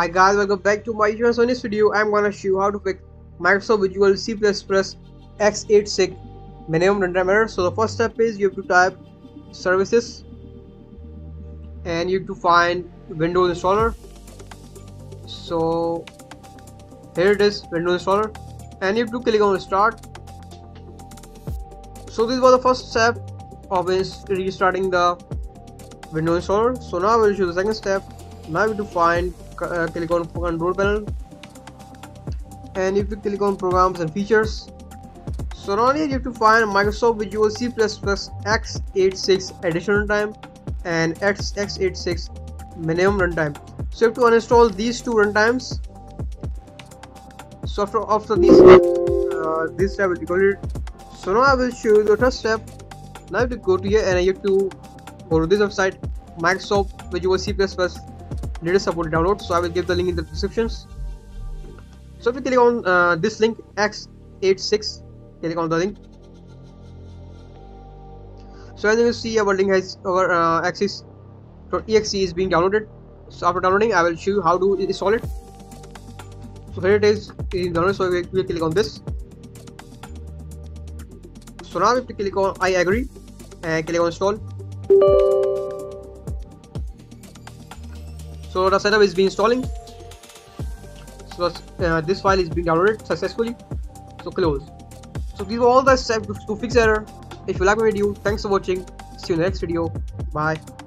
Hi guys, welcome back to my channel. So in this video I'm gonna show you how to fix Microsoft Visual C++ x86 minimum runtime error. So the first step is you have to type services and you have to find Windows installer. So here it is, Windows installer, and you have to click on start. So this was the first step of restarting the Windows installer. So now I will show the second step. Now you have to find click on control panel, and if you click on programs and features, so now you have to find Microsoft Visual C++ x86 additional runtime and x86 minimum runtime. So you have to uninstall these two runtimes. So after this step will be completed. So now I will show you the third step. Now you have to go to here and you have to go to this website, Microsoft Visual C++ latest supported download. So I will give the link in the descriptions. So if you click on this link x86, click on the link. So as you will see, our link has our axis.exe is being downloaded. So after downloading, I will show you how to install it. So here it is in download. So we will click on this. So now we have to click on I agree and click on install. So the setup is being installing. So this file is being downloaded successfully. So close. So these are all the steps to fix error. If you like my video, thanks for watching. See you in the next video. Bye.